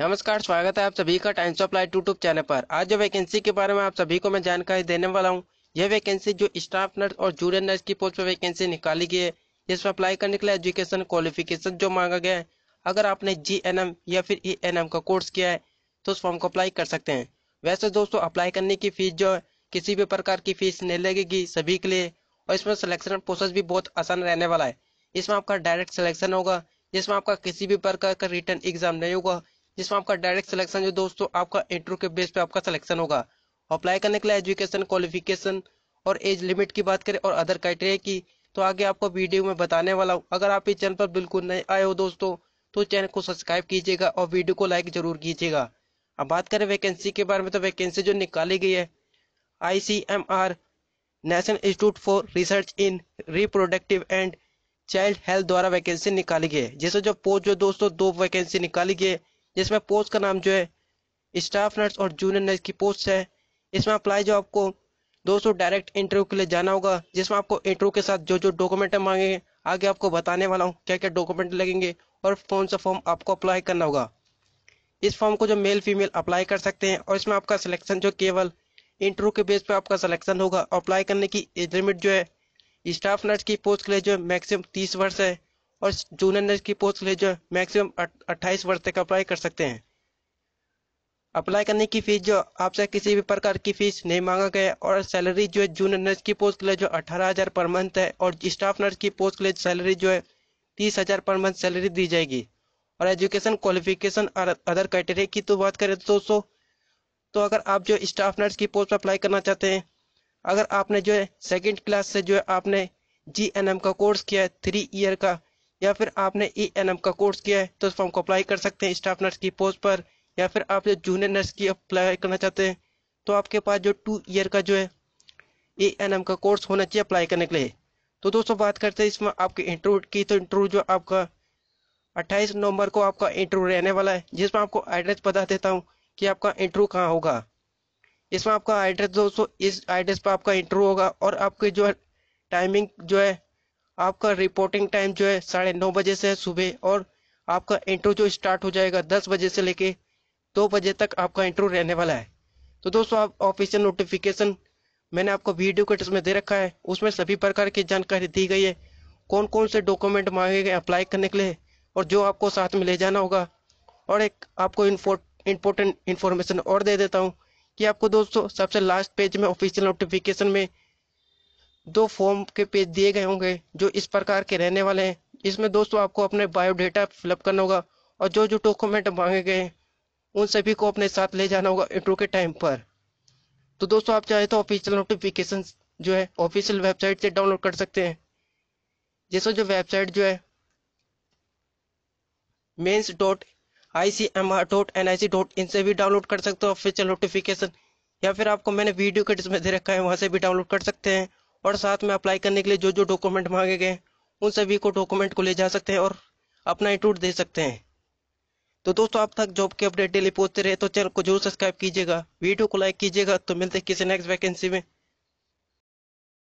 नमस्कार, स्वागत है आप सभी का Times of Light YouTube channel पर। आज जो वैकेंसी के बारे में आप सभी को मैं जानकारी देने वाला हूं, यह वैकेंसी जो स्टाफ नर्स और जूनियर नर्स की पोस्ट पर वैकेंसी निकाली गई है, जिसमें अप्लाई करने के लिए एजुकेशन क्वालिफिकेशन जो मांगा गया है, अगर आपने GNM या फिर ENM का कोर्स किया है तो उस फॉर्म को अप्लाई कर सकते हैं। वैसे दोस्तों, अप्लाई करने की फीस जो है किसी भी प्रकार की फीस नहीं लगेगी सभी के लिए, और इसमें सिलेक्शन प्रोसेस भी बहुत आसान रहने वाला है। इसमें आपका डायरेक्ट सिलेक्शन होगा, जिसमें आपका किसी भी प्रकार का रिटर्न एग्जाम नहीं होगा, जिसमें आपका डायरेक्ट सिलेक्शन जो दोस्तों आपका इंटरव्यू के बेस पे आपका सिलेक्शन होगा। अप्लाई करने के लिए एजुकेशन क्वालिफिकेशन और एज लिमिट की बात करें और अदर क्राइटेरिया की, तो आगे आपको वीडियो में बताने वाला हूँ। अगर आप इस चैनल पर बिल्कुल नए आए हो दोस्तों, तो चैनल को सब्सक्राइब कीजिएगा और वीडियो को लाइक जरूर कीजिएगा। अब बात करें वैकेंसी के बारे में, तो वैकेंसी जो निकाली गई है ICMR national institute for research in reproductive and child health द्वारा वैकेंसी निकाली गई है, जिसमें जो पोस्ट जो दोस्तों दो वैकेंसी निकाली गई है, जिसमें पोस्ट का नाम जो है स्टाफ नर्स और जूनियर नर्स की पोस्ट है। इसमें अप्लाई जो आपको दोस्तों डायरेक्ट इंटरव्यू के लिए जाना होगा, जिसमें आपको इंटरव्यू के साथ जो जो डॉक्यूमेंट मांगेंगे आगे आपको बताने वाला हूँ क्या क्या डॉक्यूमेंट लगेंगे और कौन सा फॉर्म आपको अप्लाई करना होगा। इस फॉर्म को जो मेल फीमेल अप्लाई कर सकते हैं, और इसमें आपका सिलेक्शन जो केवल इंटरव्यू के बेस पर आपका सिलेक्शन होगा। अप्लाई करने की एज लिमिट जो है स्टाफ नर्स की पोस्ट के लिए जो मैक्सिमम 30 वर्ष है, और जूनियर नर्स की पोस्ट के लिए जो मैक्सिमम 28 वर्ष तक अप्लाई कर सकते हैं। अप्लाई करने की फीस जो आपसे किसी भी प्रकार की फीस नहीं मांगा गया है, और सैलरी जो है जूनियर नर्स की पोस्ट के लिए जो 18,000 पर मंथ है, और स्टाफ नर्स की पोस्ट के लिए सैलरी जो है 30,000 पर मंथ सैलरी दी जाएगी। और एजुकेशन क्वालिफिकेशन और अदर क्राइटेरिया की तो बात करें दोस्तों, तो अगर आप जो स्टाफ नर्स की पोस्ट पर अप्लाई करना चाहते हैं, अगर आपने जो है सेकेंड क्लास से जो है आपने GNM का कोर्स किया है 3 ईयर का, या फिर आपने ENM का कोर्स किया है, तो उस फॉर्म को अप्लाई कर सकते हैं स्टाफ नर्स की पोस्ट पर। या फिर आप जो जूनियर नर्स की अप्लाई करना चाहते हैं, तो आपके पास जो 2 ईयर का जो है ENM का कोर्स होना चाहिए अप्लाई करने के लिए। तो दोस्तों, बात करते हैं इसमें आपके इंटरव्यू की, तो इंटरव्यू जो आपका 28 नवंबर को आपका इंटरव्यू रहने वाला है, जिसमें आपको एड्रेस बता देता हूँ कि आपका इंटरव्यू कहाँ होगा। इसमें आपका एड्रेस दोस्तों, इस एड्रेस पर आपका इंटरव्यू होगा, और आपके जो है टाइमिंग जो है आपका रिपोर्टिंग टाइम जो है 9:30 बजे से सुबह, और आपका इंटरव्यू जो स्टार्ट हो जाएगा 10 बजे से लेके 2 बजे तक आपका इंटरव्यू रहने वाला है। तो दोस्तों, आप ऑफिशियल नोटिफिकेशन मैंने आपको वीडियो के टिप्स में दे रखा है, उसमें सभी प्रकार की जानकारी दी गई है, कौन कौन से डॉक्यूमेंट मांगे गए अप्लाई करने के लिए, और जो आपको साथ में ले जाना होगा। और एक आपको इम्पोर्टेंट इन्फॉर्मेशन और दे देता हूँ कि आपको दोस्तों सबसे लास्ट पेज में ऑफिशियल नोटिफिकेशन में 2 फॉर्म के पेज दिए गए होंगे जो इस प्रकार के रहने वाले हैं। इसमें दोस्तों आपको अपने बायोडाटा फिलअप करना होगा, और जो जो डॉक्यूमेंट मांगे गए हैं उन सभी को अपने साथ ले जाना होगा इंटरव्यू के टाइम पर। तो दोस्तों, आप चाहे तो ऑफिशियल नोटिफिकेशन जो है ऑफिशियल वेबसाइट से डाउनलोड कर सकते हैं, जैसे जो वेबसाइट जो है mens.icmr.nic.in से भी डाउनलोड कर सकते हो ऑफिशियल नोटिफिकेशन, या फिर आपको मैंने वीडियो के डिस्प्ले दे रखा है वहाँ से भी डाउनलोड कर सकते हैं। और साथ में अप्लाई करने के लिए जो जो डॉक्यूमेंट मांगे गए उन सभी को डॉक्यूमेंट को ले जा सकते हैं और अपना इंटरव्यू दे सकते हैं। तो दोस्तों, आप तक जॉब के अपडेट डेली पहुंचते रहे तो चैनल को जरूर सब्सक्राइब कीजिएगा, वीडियो को लाइक कीजिएगा। तो मिलते हैं किसी नेक्स्ट वैकेंसी में।